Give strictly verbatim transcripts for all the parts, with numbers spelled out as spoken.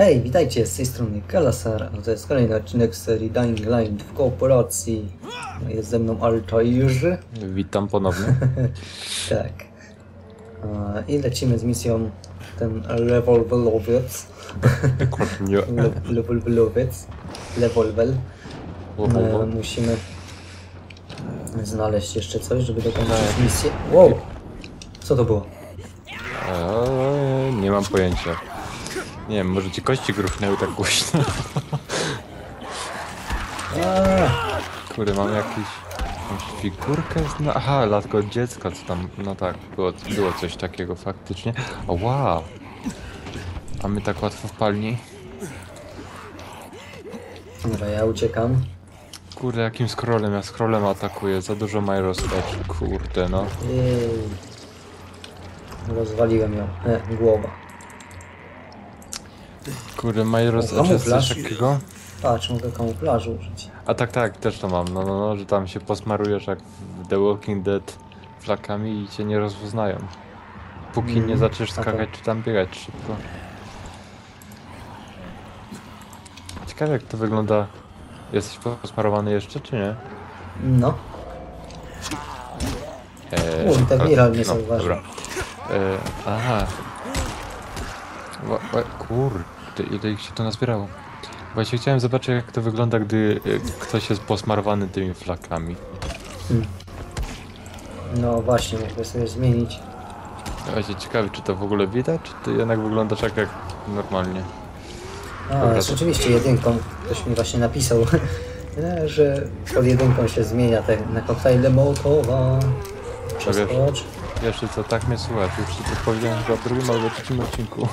Hej, witajcie, z tej strony Kalasar, a to jest kolejny odcinek serii Dying Light w kooperacji. Jest ze mną Altairzy. Witam ponownie. Tak. I lecimy z misją ten rewolwelowiec. Rewolwelowiec. Rewolwel. Musimy znaleźć jeszcze coś, żeby dokończyć misję. Wow! Co to było? Eee, nie mam pojęcia. Nie wiem, może ci kości gruchnęły tak głośno. Kurde, mam jakiś, jakąś figurkę zna... Aha, latko od dziecka, co tam... No tak, było, było coś takiego faktycznie. O, wow! A my tak łatwo wpadli. Dobra, ja uciekam. Kurde, jakim scrollem? Ja scrollem atakuję. Za dużo ma roztacz. Kurde, no. Jej. Rozwaliłem ją. E, głowa. Kurde, Majros, a coś takiego? Patrz, mogę kamuflażu użyć. A tak, tak, też to mam, no, no, no, że tam się posmarujesz jak w The Walking Dead flakami i cię nie rozpoznają. Póki mm, nie zaczniesz skakać tak, czy tam biegać szybko. Ciekawe jak to wygląda. Jesteś posmarowany jeszcze, czy nie? No. Eee, Uj, tak Miral nie zauważył. Aha. Kurde, ile ich się to nazbierało. Właśnie chciałem zobaczyć, jak to wygląda, gdy ktoś jest posmarowany tymi flakami. Hmm. No właśnie, mogę sobie zmienić. Właśnie ciekawy, czy to w ogóle widać, czy to jednak wygląda tak jak normalnie. A, rzeczywiście jedynką, ktoś mi właśnie napisał, że pod jedynką się zmienia te, na koktajle Mołotowa. Przeskocz. Wiesz co, tak mnie słuchasz, już ci to powiedziałem że w drugim albo trzecim odcinku.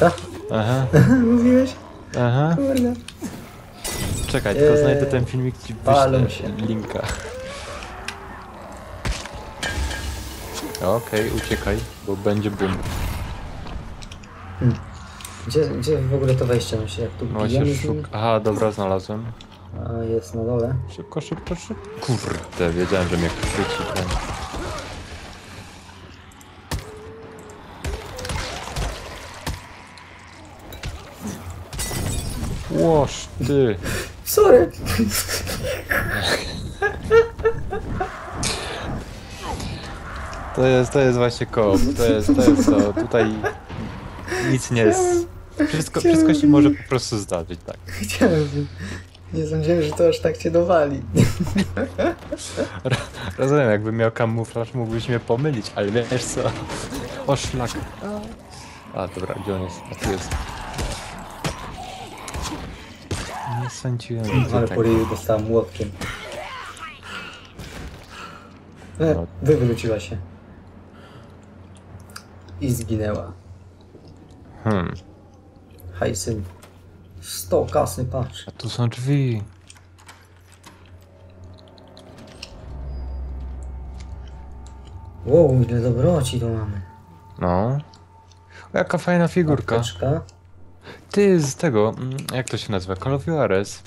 Tak? Aha. Mówiłeś? Aha. Kurde. Czekaj, tylko eee, znajdę ten filmik, ci wyślę się linka. Okej, okay, uciekaj, bo będzie boom. Hmm. Gdzie, gdzie w ogóle to wejście? No się jak tu no się szuk... Aha, dobra, znalazłem. A, jest na dole. Szybko, szybko, szybko. Kurde, wiedziałem, że mnie chwyci ten. Łoż ty! Sorry! To jest, to jest właśnie koop, to jest, to jest to, tutaj nic nie jest, wszystko, wszystko się może po prostu zdarzyć, tak. Chciałbym, nie sądziłem, że to aż tak cię dowali. Rozumiem, jakbym miał kamuflaż, mógłbyś mnie pomylić, ale wiesz co, o szlak. A dobra, gdzie on jest? A tu jest. Nie sądziłem, ale po ryju dostałem łokciem. E, wywróciła się. I zginęła. Hmm. Haj syn. Sto kasy, patrz. A tu są drzwi. Wow, ile dobroci tu mamy. No. O, jaka fajna figurka. Łapeczka. Ty z tego, jak to się nazywa? Call of Juarez.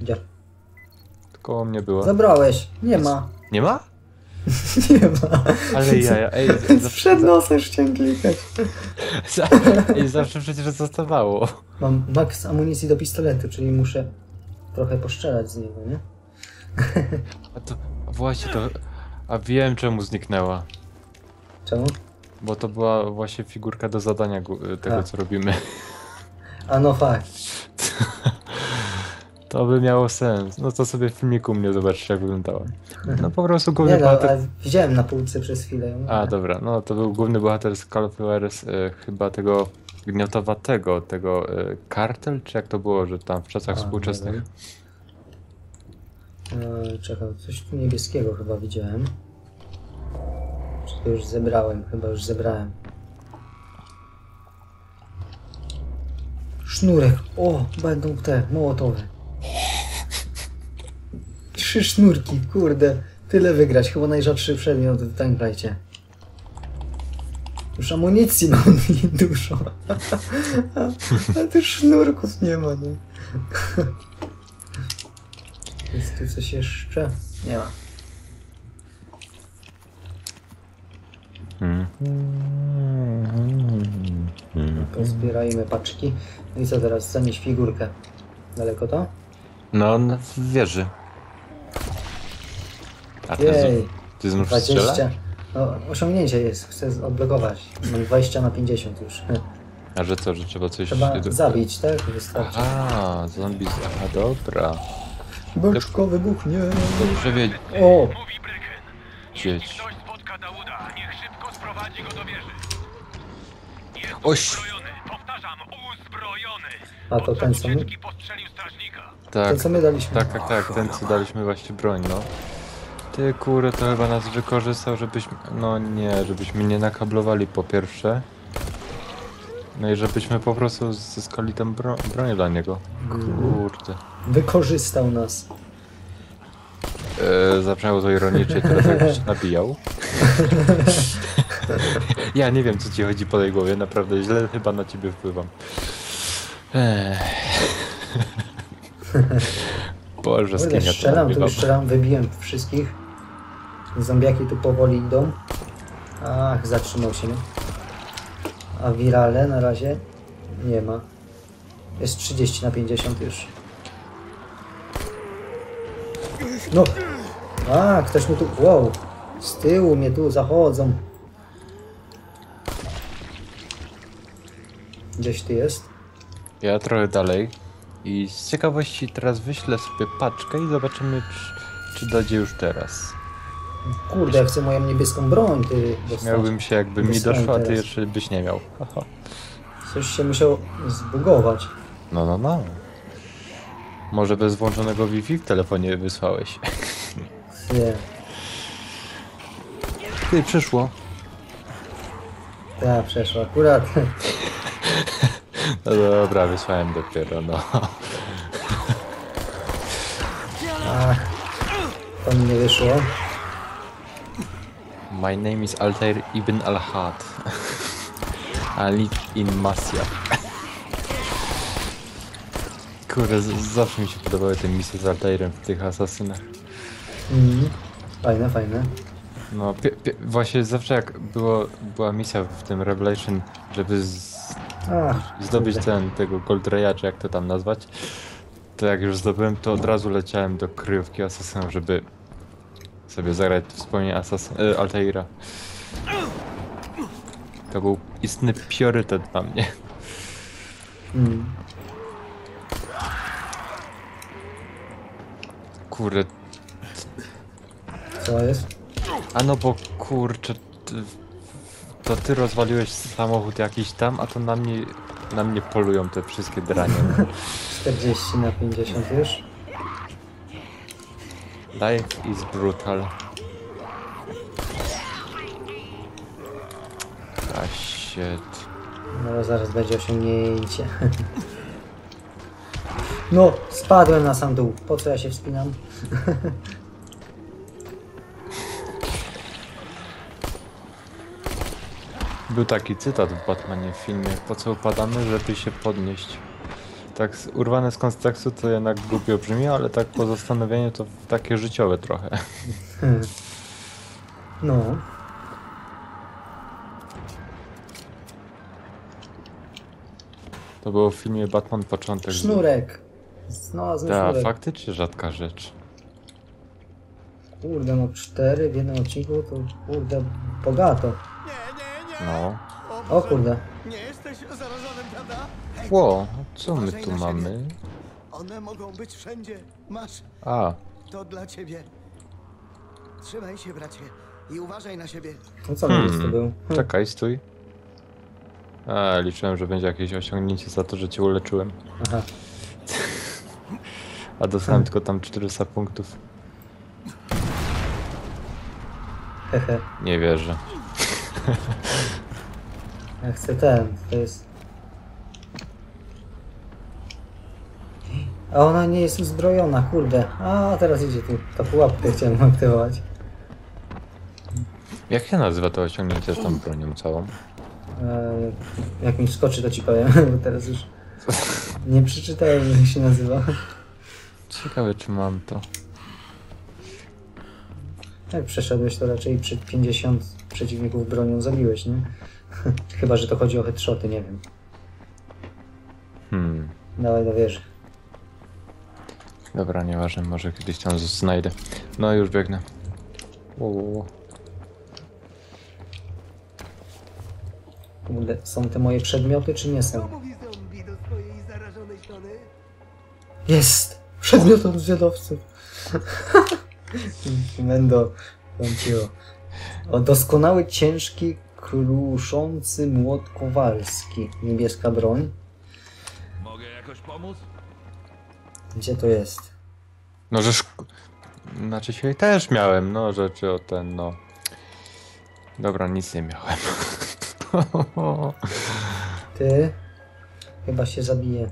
Gdzie? Koło mnie było. Zabrałeś, nie ma. Nie ma? Nie ma. Ale ja, ja ej. Zawsze, przed nosem już chciałem klikać. Ej, zawsze przecież zostawało. Mam max amunicji do pistoletu, czyli muszę trochę poszczelać z niego, nie? A to, właśnie to, a wiem czemu zniknęła. Czemu? Bo to była właśnie figurka do zadania tego, a, co robimy. A no fakt. To by miało sens. No to sobie w filmiku mnie zobaczycie, jak wyglądało. No po prostu główny nie, no, bohater... Widziałem na półce przez chwilę. A dobra, no to był główny bohater z Call of Juarez, e, chyba tego gniotowatego, tego e, kartel, czy jak to było, że tam w czasach a, współczesnych? E, czekaj, coś tu niebieskiego chyba widziałem. To już zebrałem, chyba już zebrałem. Sznurek, o, będą te, mołotowe. Trzy sznurki, kurde, tyle wygrać, chyba najrzadszy przedmiot w Dying Light'cie. Już amunicji mam dużo, ale tych sznurków nie ma, nie? Jest tu coś jeszcze? Nie ma. pozbierajmy paczki. No i co teraz? Zanieść figurkę. Daleko to? No, on wierzy. A ty, Jej, ty znów strzela? No, osiągnięcie jest, chcę odblokować. Mam dwadzieścia na pięćdziesiąt już. A że co, że trzeba coś... Trzeba do... zabić, tak? Wystarczy. A, zombie... Aha, dobra. Beczko wybuchnie. Dobrze wiedzieć. O! Jeśli ktoś spotka Dauda, niech szybko sprowadzi go do wieży. Jest uzbrojony, powtarzam, uzbrojony. A to ten co my... Tak, ten co my daliśmy. Tak, tak, tak, ten co daliśmy właśnie broń, no. Ty kurę, to chyba nas wykorzystał, żebyśmy... No nie, żebyśmy nie nakablowali po pierwsze. No i żebyśmy po prostu zyskali tam bro broń dla niego. Kurde. Wykorzystał nas. Eee, zaczęło to ironicznie, teraz jakbyś się nabijał. Ja nie wiem, co ci chodzi po tej głowie, naprawdę źle chyba na ciebie wpływam. Eee. Boże, z kim ja strzelam, tu już strzelam, wybiłem wszystkich. Zombiaki tu powoli idą. Ach, zatrzymał się. A wirale na razie nie ma. Jest trzydzieści na pięćdziesiąt już. No! A, ktoś mu tu... Wow! Z tyłu mnie tu zachodzą. Gdzieś ty jest? Ja trochę dalej. I z ciekawości teraz wyślę sobie paczkę i zobaczymy, czy, czy dojdzie już teraz. Kurde, ja chcę moją niebieską broń, ty... Dostać. Miałbym się, jakby mi doszła, a ty jeszcze byś nie miał. Aha. Coś się musiał zbugować. No, no, no. Może bez włączonego Wi-Fi w telefonie wysłałeś. Nie. Ty, przyszło. Tak, przeszło akurat. No dobra, wysłałem dopiero, no. Ach, to mi nie wyszło. My name is Altair Ibn al-Hard. I live in Masya. Kurde, zawsze mi się podobały te misje z Altairem w tych asasynach. Mm, fajne, fajne. No, właśnie zawsze jak było, była misja w tym Revelation, żeby z Ach, zdobyć kurde. ten, tego Gold Raya, czy jak to tam nazwać, to jak już zdobyłem, to od razu leciałem do kryjówki asasynów, żeby sobie zagrać wspomnienie asasyn... E, Altaira. To był istny priorytet dla mnie. Mm. Kurde. Co jest? A no bo kurczę... To ty rozwaliłeś samochód jakiś tam, a to na mnie, na mnie polują te wszystkie dranie. czterdzieści na pięćdziesiąt już. Life is brutal. A shit. No zaraz będzie osiągnięcie. No, spadłem na sam dół. Po co ja się wspinam? Był taki cytat w Batmanie w filmie, po co upadamy, żeby się podnieść. Tak urwane z kontekstu to jednak głupio brzmi, ale tak po zastanowieniu to takie życiowe trochę. No. To było w filmie Batman Początek. Sznurek. No, ta, faktycznie rzadka rzecz. Kurde, no cztery w jednym odcinku to kurde bogato. No. O kurde. Nie jesteś zarażonym, prawda? Ło, co my tu mamy? One mogą być wszędzie. Masz. A. To dla ciebie. Trzymaj się, bracie. I uważaj na siebie. No co hmm. mi to był? Hmm. Czekaj, stój. A, liczyłem, że będzie jakieś osiągnięcie za to, że cię uleczyłem. Aha. A dostałem hmm. tylko tam czterysta punktów. Hehe. Nie wierzę. Ja chcę ten, to jest... A ona nie jest uzbrojona, kurde. A teraz idzie tu, ta pułapkę chciałem aktywować. Jak się nazywa to osiągnięcie z tą bronią całą? Eee, jak mi wskoczy to ci powiem, bo teraz już nie przeczytałem jak się nazywa. Ciekawe czy mam to. Jak przeszedłeś to raczej przed pięćdziesiąt przeciwników bronią zabiłeś, nie? Chyba, że to chodzi o headshoty, nie wiem. Hmm. Dawaj do wieży. Dobra, nieważne, może kiedyś tam znajdę. No już biegnę. Uuu. Są te moje przedmioty, czy nie są? Jest! Przedmiot od zwiadowców! Mendo, wątpiło. O, doskonały, ciężki, kruszący młot kowalski. Niebieska broń. Mogę jakoś pomóc? Gdzie to jest? No, że szk... Znaczy, się też miałem, no, rzeczy o ten, no... Dobra, nic nie miałem. Ty... Chyba się zabije.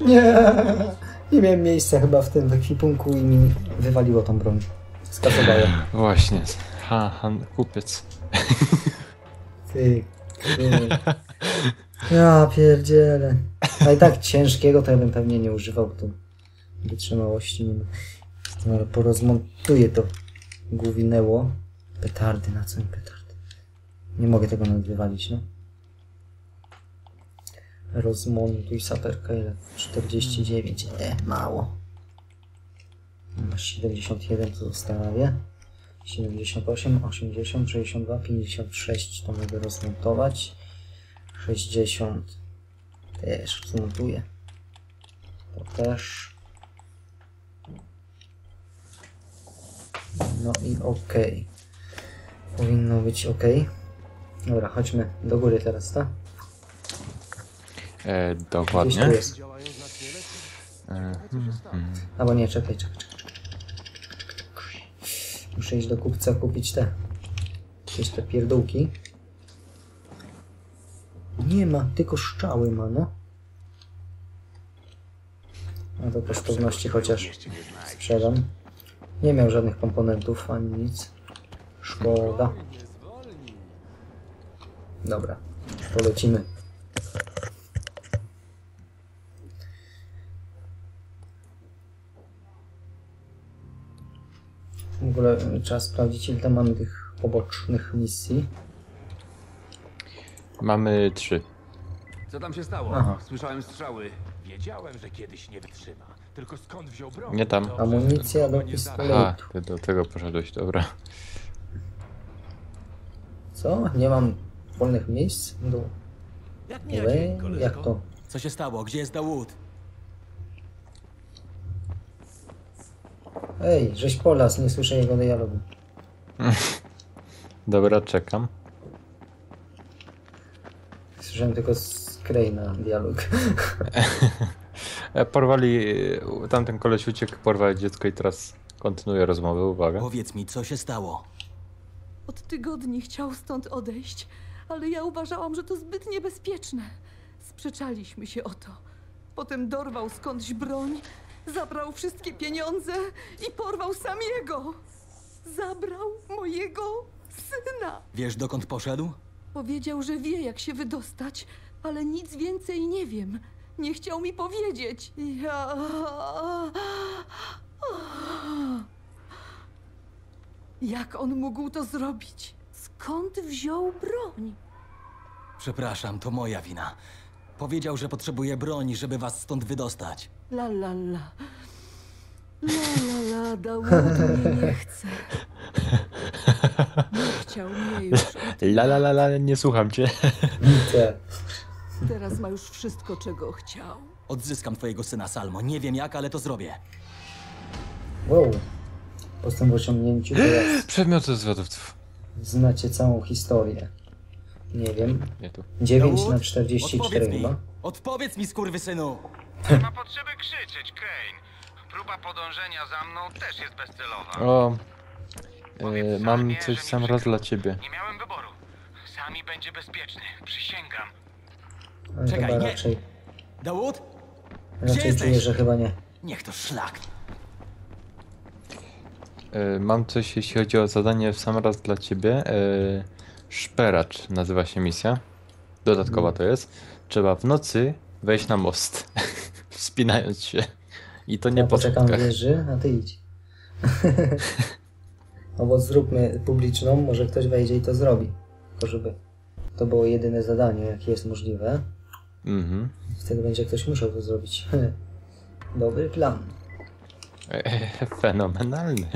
Nie, nie miałem miejsca chyba w tym ekwipunku i mi wywaliło tą broń. Skasowałem. Właśnie. Ha, ha, kupiec. Ty, ty. Ja pierdzielę. A i tak ciężkiego to ja bym pewnie nie używał, tu wytrzymałości nie ma. No, porozmontuję to główinęło. Petardy, na co mi petardy? Nie mogę tego nawet wywalić, no. Rozmontuj saperka, ile? czterdzieści dziewięć, e, mało. Masz siedemdziesiąt jeden, to zostawię. siedemdziesiąt osiem, osiemdziesiąt, sześćdziesiąt dwa, pięćdziesiąt sześć, to mogę rozmontować. sześćdziesiąt też rozmontuję. To też. No i ok. Powinno być ok. Dobra, chodźmy do góry teraz, tak? E, dokładnie. Tu jest. E, hmm, hmm. Albo nie, czekaj, czekaj, czekaj, czekaj, czekaj. Muszę iść do kupca kupić te. Jakieś te pierdółki. Nie ma, tylko szczały ma, no. No to kosztowności chociaż sprzedam. Nie miał żadnych komponentów ani nic. Szkoda. Dobra, polecimy. W ogóle trzeba sprawdzić, ile tam mamy tych pobocznych misji. Mamy trzy. Co tam się stało? Aha. Słyszałem strzały. Wiedziałem, że kiedyś nie wytrzyma. Tylko skąd wziął broń? Nie tam. Amunicja do pistoletu. A, ty do tego poszedłeś, dobra. Co? Nie mam wolnych miejsc? Do... Jak, nie Ule... dzień, Jak to? Co się stało? Gdzie jest Dawud? Ej, żeś polas, nie słyszę jego dialogu. Dobra, czekam. Słyszałem tylko z Krejna dialog. Porwali... Tamten koleś uciekł, porwali dziecko i teraz kontynuuje rozmowę, uwaga. Powiedz mi, co się stało? Od tygodni chciał stąd odejść, ale ja uważałam, że to zbyt niebezpieczne. Sprzeczaliśmy się o to. Potem dorwał skądś broń. Zabrał wszystkie pieniądze i porwał samego. Zabrał mojego syna. Wiesz, dokąd poszedł? Powiedział, że wie, jak się wydostać, ale nic więcej nie wiem. Nie chciał mi powiedzieć. Ja... Jak on mógł to zrobić? Skąd wziął broń? Przepraszam, to moja wina. Powiedział, że potrzebuje broni, żeby was stąd wydostać. La la la. La la la, Dawud mi nie chce. Nie chciał mnie już. La la la la, nie słucham cię. Teraz ma już wszystko, czego chciał. Odzyskam twojego syna, Salmo. Nie wiem jak, ale to zrobię. Wow. Postęp w osiągnięciu. Przedmiot ze zwiadowców. Znacie całą historię. Nie wiem. dziewięć na czterdzieści cztery chyba. Odpowiedz mi, skurwysynu! Nie ma potrzeby krzyczeć, Crane. Próba podążenia za mną też jest bezcelowa. O, e, mam samie, coś sam raz dla ciebie. Nie miałem wyboru. Sami będzie bezpieczny, przysięgam. Ale czekaj, chyba nie. Raczej... Dawud? Raczej Gdzie czuję, jesteś? Że chyba nie. Niech to szlak. E, mam coś, jeśli chodzi o zadanie w sam raz dla ciebie. E, szperacz nazywa się misja. Dodatkowa to jest. Trzeba w nocy wejść na most. Wspinając się. I to nie ja po poczekam wieży, a ty idź. No bo zróbmy publiczną, może ktoś wejdzie i to zrobi. Tylko żeby To było jedyne zadanie, jakie jest możliwe. Mhm. Wtedy będzie ktoś musiał to zrobić. Dobry plan. Fenomenalny.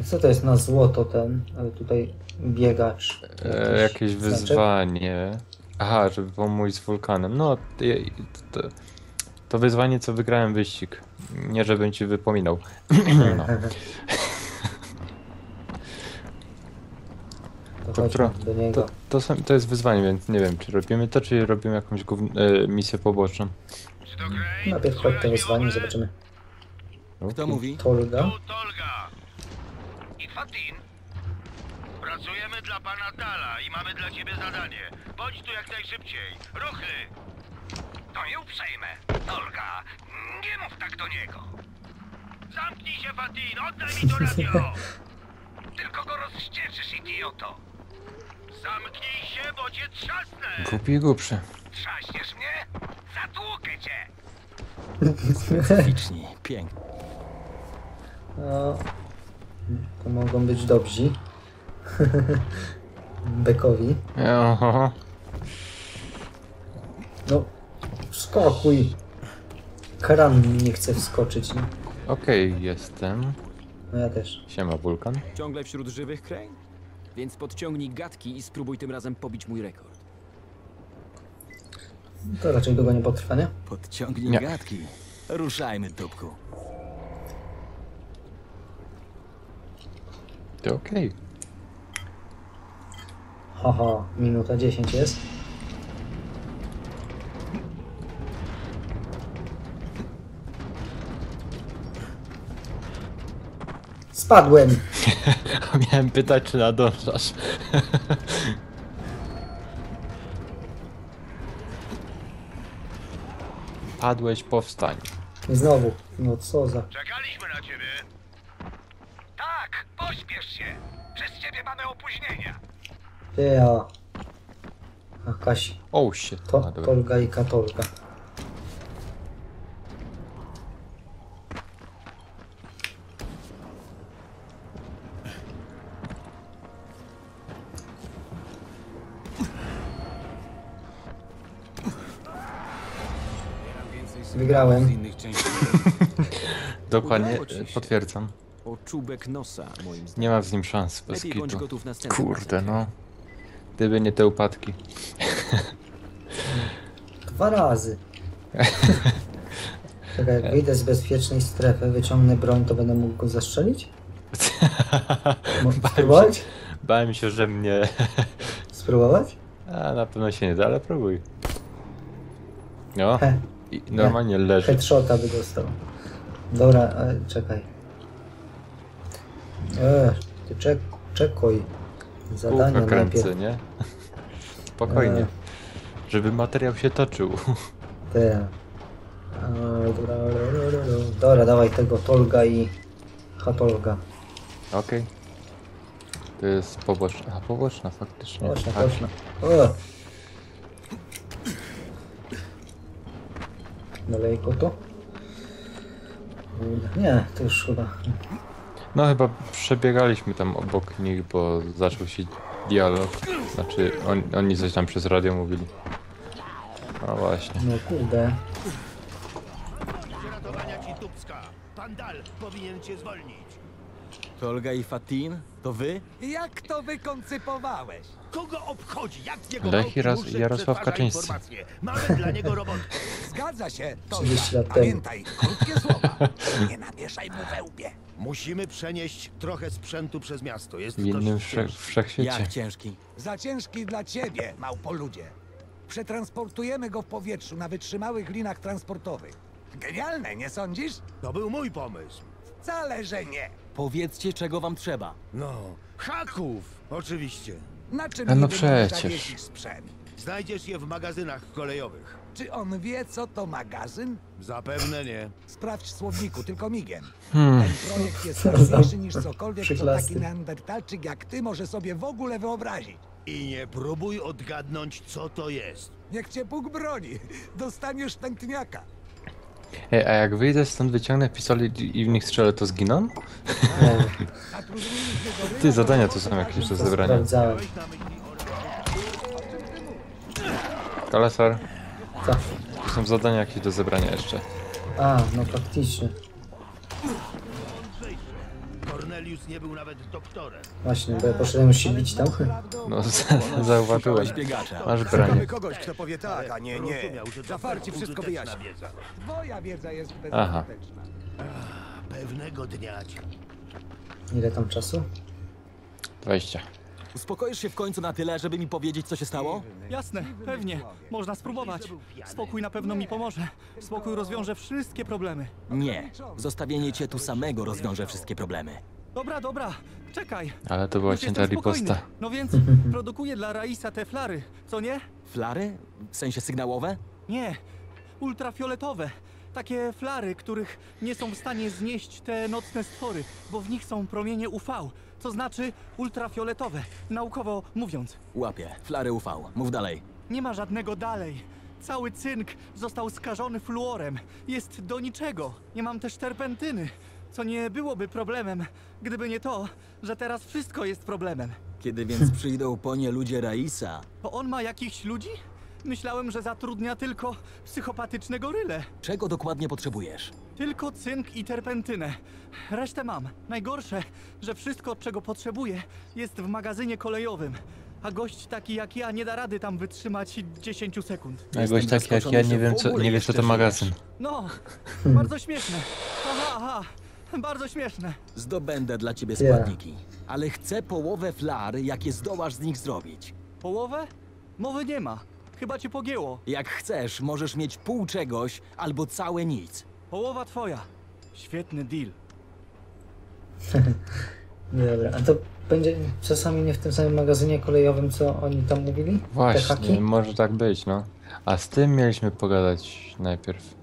A co to jest na złoto ten? Ale tutaj biegacz. E, jakieś znaczek? Wyzwanie. Aha, żeby pomóc z wulkanem. No, to, to, to wyzwanie, co wygrałem wyścig. Nie, żebym ci wypominał. No. To, to, to, to, są, to jest wyzwanie, więc nie wiem, czy robimy to, czy robimy jakąś gówno, e, misję poboczną. Najpierw chodź to wyzwanie, zobaczymy. Kto mówi? Tolga. I Fatin. Pracujemy dla pana Dala i mamy dla ciebie zadanie. Bądź tu jak najszybciej. Ruchy! To nie uprzejme. Tolga, nie mów tak do niego. Zamknij się, Fatin, oddaj mi to radio. Tylko go rozścieczysz, idioto. Zamknij się, bo cię trzasnę. Głupi głupszy. Trzaśniesz mnie? Zatłukę cię. Specyficzni, pięknie. No, to mogą być dobrzy. Bekowi. Oho. No, wskakuj. Kran nie chce wskoczyć. No. Okej, okay, jestem. No ja też. Siema, wulkan. Ciągle wśród żywych, Crane? Więc podciągnij gadki i spróbuj tym razem pobić mój rekord. To raczej długo nie potrwa, nie? Podciągnij nie. gadki. Ruszajmy, dupku. To okej. Okay. Haha, minuta dziesięć jest. Spadłem! Miałem pytać, czy nadążasz. Padłeś, powstań. Znowu, no co za... Czekaliśmy na ciebie. Tak, pośpiesz się. Przez ciebie mamy opóźnienia. Ja. A Kasi. O, się. To Tolga i Katolga. Wygrałem. Dokładnie, potwierdzam. Nie ma z nim szans, bez kitu. Kurde, no. Gdyby nie te upadki. Dwa razy. Czekaj, jak wyjdę z bezpiecznej strefy, wyciągnę broń, to będę mógł go zastrzelić? Spróbować? Się, bałem się, że mnie... Spróbować? A, na pewno się nie da, ale próbuj. No. He. I normalnie nie. leży. Headshota by dostał. Dobra, e, czekaj. E, ty czek, czekaj. Zadania kręcę, nie? Spokojnie. E. Żeby materiał się toczył. Te. E, dobra, dobra, dawaj tego Tolga i Hatolga. Okej. Okay. To jest poboczna. A poboczna faktycznie. Poboczna, poboczna. Dalejko to? Nie, to już chyba... No chyba przebiegaliśmy tam obok nich, bo zaczął się dialog. Znaczy, on, oni coś tam przez radio mówili. No właśnie. No kurde. Tolga i Fatin? To wy? Jak to wy koncypowałeś? Kogo obchodzi? Jak z niego Lech i Raz Jarosław Kaczyński. Mamy dla niego robotę. Zgadza się, Tolga. Pamiętaj, krótkie słowa. Nie namieszaj mu we łbie. Musimy przenieść trochę sprzętu przez miasto. Jest w innym wsze wszechświecie. Jak ciężki? Za ciężki dla ciebie, małpoludzie. Przetransportujemy go w powietrzu na wytrzymałych linach transportowych. Genialne, nie sądzisz? To był mój pomysł. Wcale, że nie. Powiedzcie, czego wam trzeba. No, haków! Oczywiście. Na czym no przecież. Znajdziesz je w magazynach kolejowych. Czy on wie, co to magazyn? Zapewne nie. Sprawdź słowniku, tylko migiem. Hmm. Ten projekt jest ważniejszy niż cokolwiek, co taki neandertalczyk jak ty może sobie w ogóle wyobrazić. I nie próbuj odgadnąć, co to jest. Niech cię Bóg broni. Dostaniesz tętniaka. Ej, a jak wyjdę stąd, wyciągnę pistolet i w nich strzelę, to zginą? Ty, zadania to są jakieś do zebrania. Kalasar. Co? Tu są zadania jakieś do zebrania jeszcze. A, no faktycznie. Nie był nawet doktorem. Właśnie, bo ja poszedłem już się bić tam. No, zauważyłem. Masz branie. Kogoś, kto powie tak, a nie, nie. Zafarci wszystko wyjaśni. Twoja wiedza jest bezpieczna. Pewnego dnia. Ile tam czasu? dwadzieścia. Uspokoisz się w końcu na tyle, żeby mi powiedzieć, co się stało? Jasne, pewnie. Można spróbować. Spokój na pewno mi pomoże. Spokój rozwiąże wszystkie problemy. Nie. Zostawienie cię tu samego rozwiąże wszystkie problemy. Dobra, dobra, czekaj. Ale to była cięta riposta. No więc produkuję dla Raisa te flary, co nie? Flary? W sensie sygnałowe? Nie, ultrafioletowe. Takie flary, których nie są w stanie znieść te nocne stwory, bo w nich są promienie U V, co znaczy ultrafioletowe, naukowo mówiąc. Łapie, flary U V, mów dalej. Nie ma żadnego dalej. Cały cynk został skażony fluorem. Jest do niczego. Nie mam też terpentyny. Co nie byłoby problemem, gdyby nie to, że teraz wszystko jest problemem. Kiedy więc przyjdą po nie ludzie Raisa? Bo on ma jakichś ludzi? Myślałem, że zatrudnia tylko psychopatycznego rylę. Czego dokładnie potrzebujesz? Tylko cynk i terpentynę. Resztę mam. Najgorsze, że wszystko, czego potrzebuję, jest w magazynie kolejowym. A gość taki jak ja nie da rady tam wytrzymać dziesięć sekund. A gość taki jak ja nie wiem, co, nie wie, co to magazyn. No, bardzo śmieszne. Aha, aha. Bardzo śmieszne. Zdobędę dla ciebie składniki, yeah. ale chcę połowę flar, jakie zdołasz z nich zrobić. Połowę? Mowy nie ma. Chyba cię pogięło. Jak chcesz, możesz mieć pół czegoś albo całe nic. Połowa twoja. Świetny deal. Dobra, a to będzie czasami nie w tym samym magazynie kolejowym, co oni tam mówili? Właśnie, może tak być, no. A z tym mieliśmy pogadać najpierw.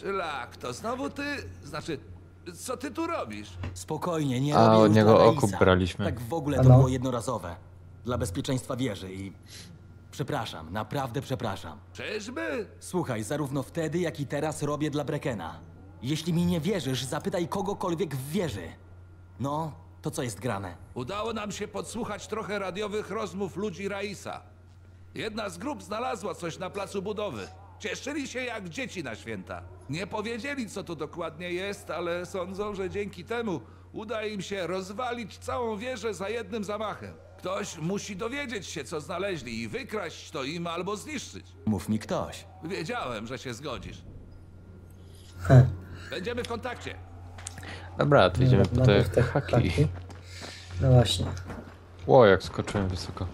Szlak, to znowu ty, znaczy... Co ty tu robisz? Spokojnie, nie robię. A od niego okup braliśmy. Tak w ogóle to było jednorazowe. Dla bezpieczeństwa wieży i... Przepraszam, naprawdę przepraszam. Czyżby? Słuchaj, zarówno wtedy, jak i teraz robię dla Brekena. Jeśli mi nie wierzysz, zapytaj kogokolwiek w wieży. No, to co jest grane? Udało nam się podsłuchać trochę radiowych rozmów ludzi Raisa. Jedna z grup znalazła coś na placu budowy. Cieszyli się jak dzieci na święta. Nie powiedzieli, co to dokładnie jest, ale sądzą, że dzięki temu uda im się rozwalić całą wieżę za jednym zamachem. Ktoś musi dowiedzieć się, co znaleźli i wykraść to im albo zniszczyć. Mów mi ktoś. Wiedziałem, że się zgodzisz. He. Będziemy w kontakcie. Dobra, to idziemy po te haki. haki. No właśnie. Ło, jak skoczyłem wysoko.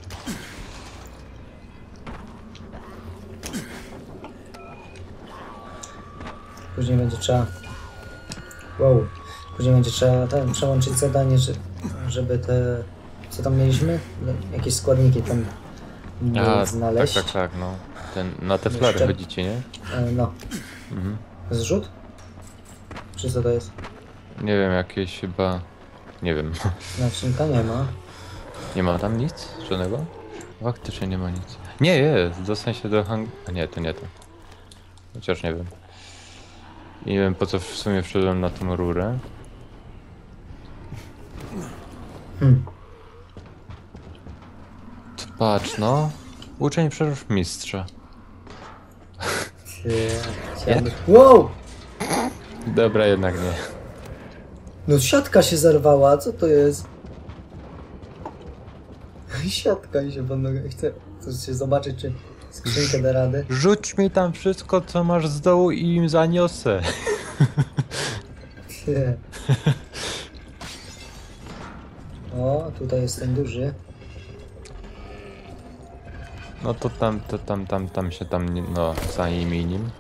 Później będzie trzeba... Wow. Później będzie trzeba tam przełączyć zadanie, żeby te... Co tam mieliśmy? Jakieś składniki tam A, znaleźć. Tak, tak, tak, no. Ten, na te flary chodzicie, nie? No. Mhm. Zrzut? Czy co to jest? Nie wiem, jakieś chyba... Nie wiem. Znaczy tam nie ma. Nie ma tam nic? Żadnego? Faktycznie nie ma nic. Nie, jest! Do sensie do hang... A nie, to nie to. Chociaż nie wiem. Nie wiem, po co w sumie wszedłem na tą rurę. Hmm. Patrz, no. Uczeń przerów mistrza. Ja... Wow! Dobra, jednak nie. No siatka się zerwała, co to jest? Siatka mi się podnosi. Chcę się zobaczyć, czy... Skrzynkę da rady. Rzuć mi tam wszystko, co masz z dołu i im zaniosę. Nie. O, tutaj jest ten duży. No to tam, to tam, tam, tam się tam, no, za nim i nim.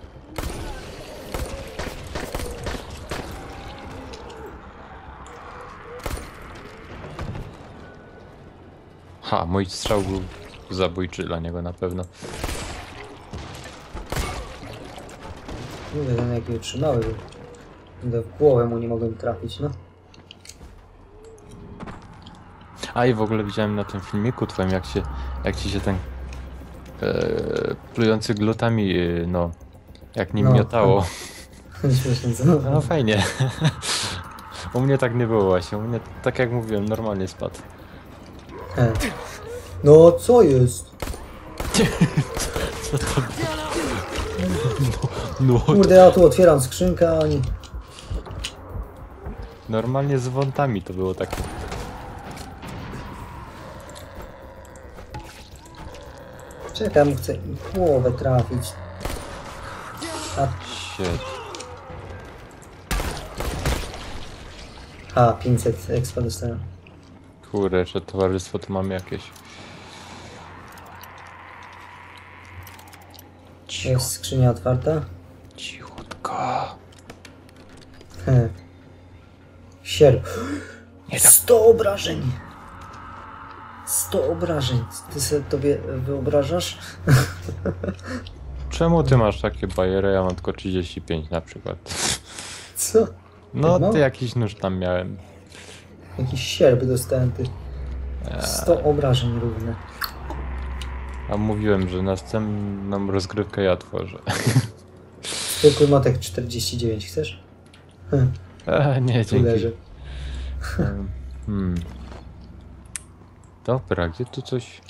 Ha, mój strzał był... Zabójczy dla niego na pewno. Nie wiem, jakie utrzymały. W głowę mu nie mogłem trafić, no. A i w ogóle widziałem na tym filmiku twoim, jak się, jak ci się ten e, plujący glutami, no, jak nim no, miotało. No fajnie. U mnie tak nie było właśnie. U mnie, tak jak mówiłem, normalnie spadł. E. No, co jest? Co to było? No, kurde, ja tu otwieram skrzynkę, a oni... Normalnie z wątami to było tak. Czekam, chcę im głowę trafić. A... Shit. A, pięćset expa dostałem. Kurde, jeszcze towarzystwo tu mam jakieś. Cicho. Jest skrzynia otwarta? Cichutko. He. Sierp. sto obrażeń! sto obrażeń! Ty sobie tobie wyobrażasz? Czemu ty masz takie bajery? Ja mam tylko trzydzieści pięć na przykład. Co? No, no, ty jakiś nóż tam miałem. Jakiś sierp dostałem, ty. sto obrażeń równe. A mówiłem, że następną rozgrywkę ja tworzę. Zwykły matek czterdzieści dziewięć, chcesz? A, nie, tu dzięki. Hmm. Dobra, gdzie tu coś...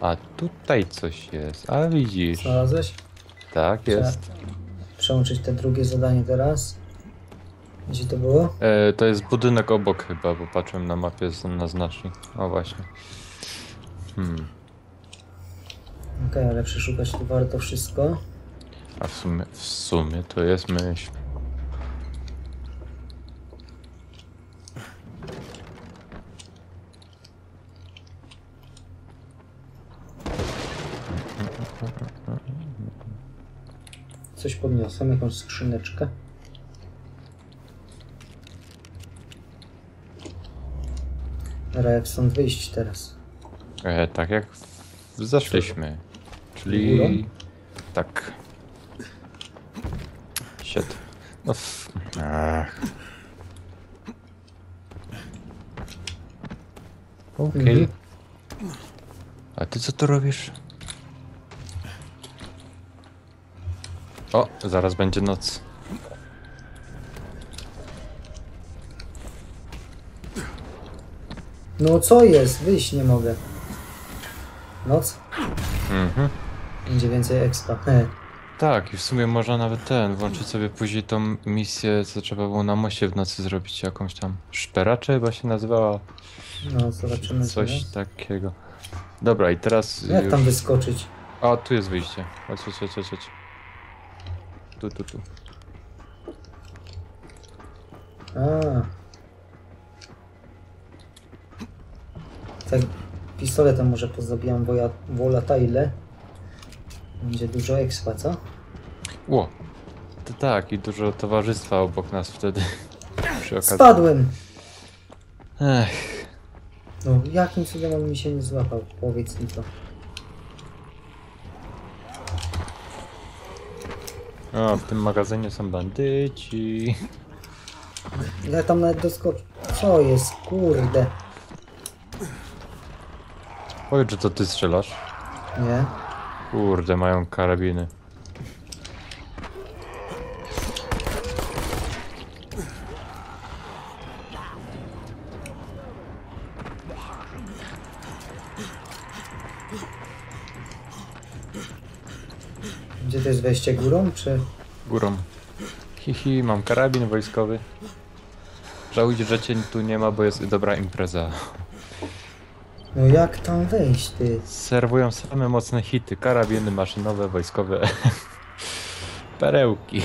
A tutaj coś jest, a widzisz. Znalazłeś? Tak, jest. Trzeba przełączyć te drugie zadanie teraz. Gdzie to było? E, to jest budynek obok chyba, bo patrzyłem na mapie, jestem na znacznik. O właśnie. Hmm. Okej, okay, ale przeszukać tu warto wszystko. A w sumie, w sumie to jest myśl. Coś podniosłem, jakąś skrzyneczkę. Ale jak stąd wyjść teraz? E, tak jak zeszliśmy. Czyli... Górą? Tak. Shit. No f... Ach. Okej. Okay. A ty co tu robisz? O, zaraz będzie noc. No co jest? Wyjść nie mogę. Noc? Mhm. Będzie więcej expa. He. Tak, i w sumie można nawet ten, włączyć sobie później tą misję, co trzeba było na moście w nocy zrobić, jakąś tam szperaczę chyba się nazywała. No, zobaczymy. Coś takiego. Dobra, i teraz... Jak już... tam wyskoczyć? A, tu jest wyjście. Chodź, chodź, chodź, chodź. Tu, tu, tu. A. Tak, pistoletem może pozabijam volatile. Będzie dużo expa, co? Ło. To tak, i dużo towarzystwa obok nas wtedy. Spadłem! Ech. No, jakim cudem on mi się nie złapał? Powiedz mi to. O, w tym magazynie są bandyci. Ja tam nawet doskoczę. Co jest, kurde? Powiedz, że to ty strzelasz. Nie. Kurde, mają karabiny. Gdzie to jest wejście? Górą czy? Górą. Hihi, mam karabin wojskowy. Żałuję, że cię tu nie ma, bo jest dobra impreza. No jak tam wejść, ty? Serwują same mocne hity. Karabiny maszynowe, wojskowe. Perełki.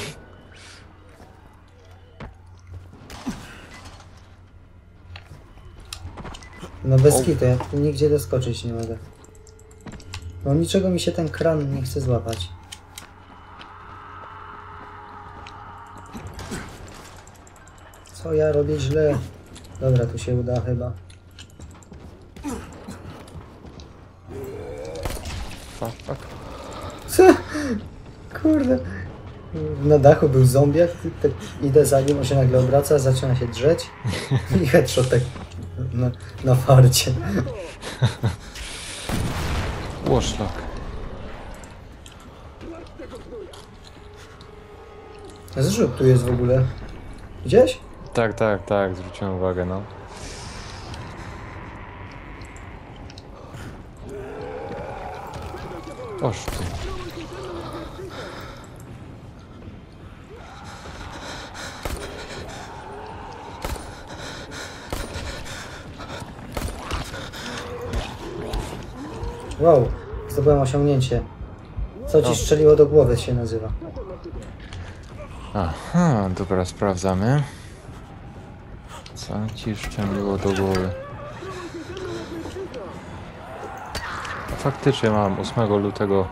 No bez kitu, ja tu nigdzie doskoczyć nie mogę. No niczego mi się ten kran nie chce złapać. Co ja robię źle? Dobra, tu się uda chyba. Fuck, fuck. Co? Kurde. Na dachu był zombiak, tak idę za nim, on się nagle obraca, zaczyna się drzeć i headshotek na, na farcie. Łoszlak. A zrzut tu jest w ogóle. Widziałeś? Tak, tak, tak, zwróciłem uwagę, no. Oż ty. Wow, zdobyłem osiągnięcie. Co ci strzeliło do głowy się nazywa. Aha, dobra, sprawdzamy. Co ci strzeliło do głowy? Faktycznie mam ósmego lutego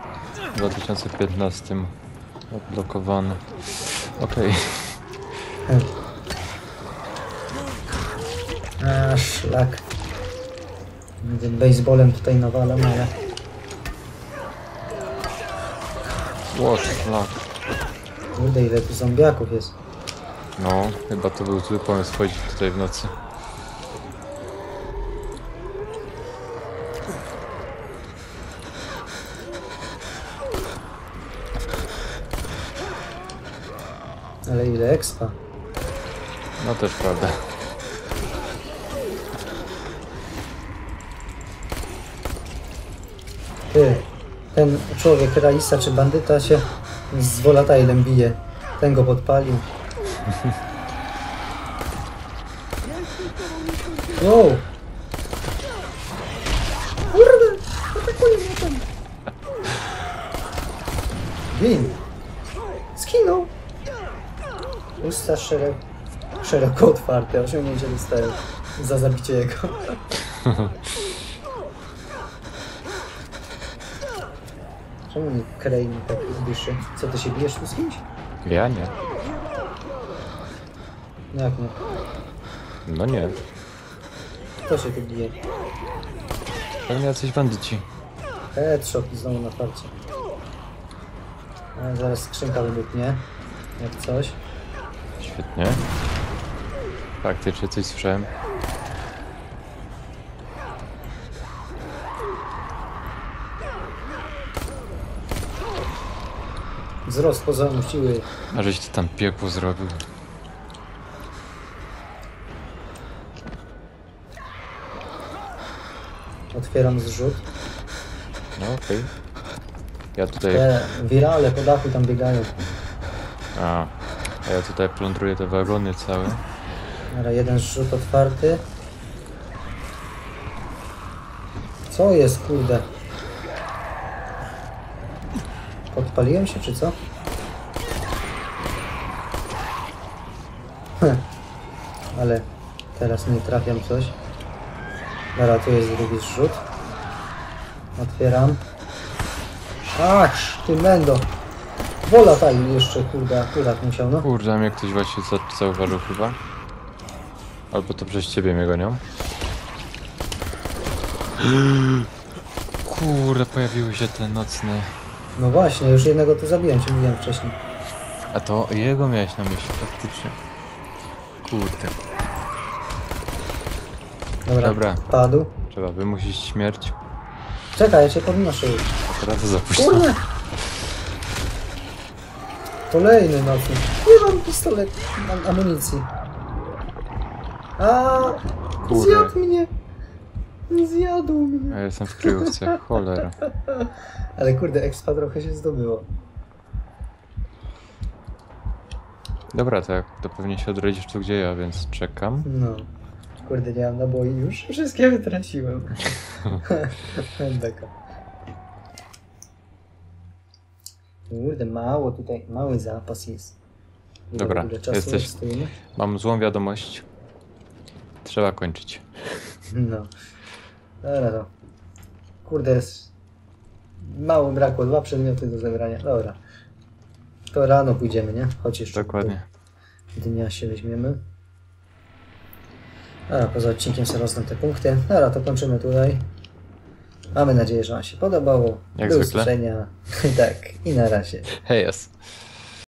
dwa tysiące piętnastego odblokowany. Okej. Okay. A, szlak. Między baseballem tutaj nawalam, ale... Ło, szlak. Kurde, ile tu zombiaków jest. No, chyba to był zły pomysł chodzić tutaj w nocy. Ale ile expa? No też prawda. Ty, ten człowiek, Raisa czy bandyta się z volatilem bije. Ten go podpalił. Wow! Kurde! Atakuj mnie tam! Win! Skinął! Usta szereg... szeroko otwarte, osiągnięcie dostaje za zabicie jego. Czemu nie kraj mi tak dyszy? Co, ty się bijesz tu z kimś? Ja nie. Jak nie? No nie. Kto się tu bije? Pewnie jacyś bandyci. Headshot i znowu na parcie. A zaraz skrzynka wybuchnie. Jak coś. Świetnie. Faktycznie coś słyszałem. Wzrost poziomu siły. A żeś ty tam piekło zrobił. Otwieram zrzut. No okej. Okay. Ja tutaj... Te wirale po dachu tam biegają. A, a ja tutaj plądruję te wagony całe. Dobra, jeden zrzut otwarty. Co jest, kurde? Podpaliłem się, czy co? Heh. Ale teraz nie trafiam coś. Dobra, tu jest drugi zrzut. Otwieram. Ach, ty mendo! Volatile jeszcze, kurde, akurat musiał, no. Kurde, mnie ktoś właśnie zauważył chyba. Albo to przez ciebie mnie gonią. Kurde, pojawiły się te nocne. No właśnie, już jednego tu zabiłem, czy mówiłem wcześniej. A to jego miałeś na myśli, faktycznie. Kurde. Dobra, Dobra, padł. Trzeba wymusić śmierć. Czekaj, ja cię podnoszę już. Teraz zapuściłem. Kurde! Kolejny nocny. Nie mam pistolet, mam amunicji. A, zjadł mnie. Zjadł mnie. A ja jestem w kryjówce, cholera. Ale kurde, expa trochę się zdobyło. Dobra, tak, to pewnie się odrodzisz tu gdzie ja, więc czekam. No. Kurde, nie mam naboi już. Wszystkie wytraciłem. Kurde, mało tutaj, mały zapas jest. Ile dobra, jesteś... Mam złą wiadomość. Trzeba kończyć. No. Dobra, no. Kurde, jest... Mało brakło, dwa przedmioty do zebrania. Dobra. To rano pójdziemy, nie? Choć jeszcze dokładnie. Dnia się weźmiemy. A, poza odcinkiem sobie rosną te punkty. Dobra, to kończymy tutaj. Mamy nadzieję, że wam się podobało. Jak do zwykle. Usłyszenia. Tak, i na razie. Hej, yes.